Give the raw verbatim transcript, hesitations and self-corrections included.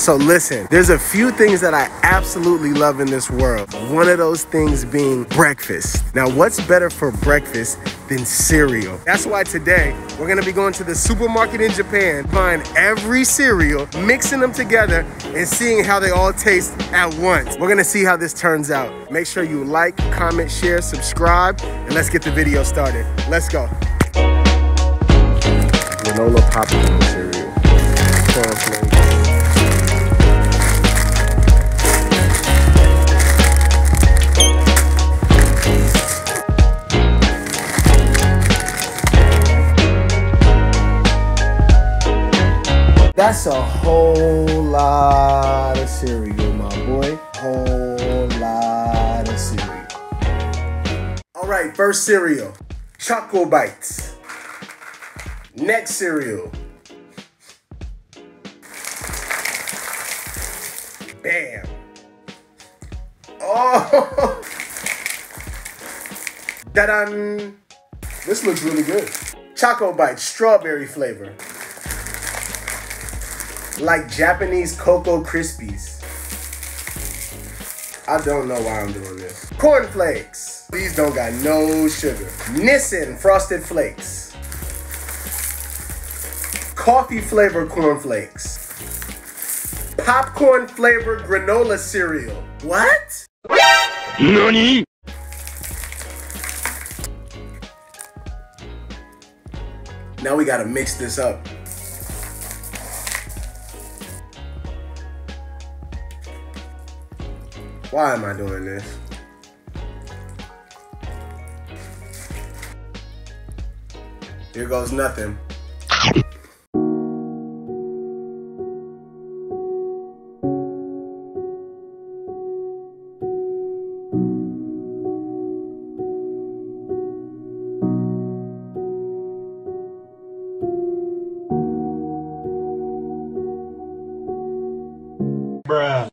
So listen, there's a few things that I absolutely love in this world. One of those things being breakfast. Now, what's better for breakfast than cereal? That's why today we're gonna be going to the supermarket in Japan, buying every cereal, mixing them together, and seeing how they all taste at once. We're gonna see how this turns out. Make sure you like, comment, share, subscribe, and let's get the video started. Let's go. Granola popcorn cereal. Cornflakes. That's a whole lot of cereal, my boy. Whole lot of cereal. All right, first cereal, Choco Bites. Next cereal, bam. Oh, da-dun. This looks really good. Choco Bites, strawberry flavor. Like Japanese Cocoa Krispies. I don't know why I'm doing this. Cornflakes. These don't got no sugar. Nissin Frosted Flakes. Coffee flavored cornflakes. Popcorn flavored granola cereal. What? Nani? Now we gotta mix this up. Why am I doing this? Here goes nothing. Bruh.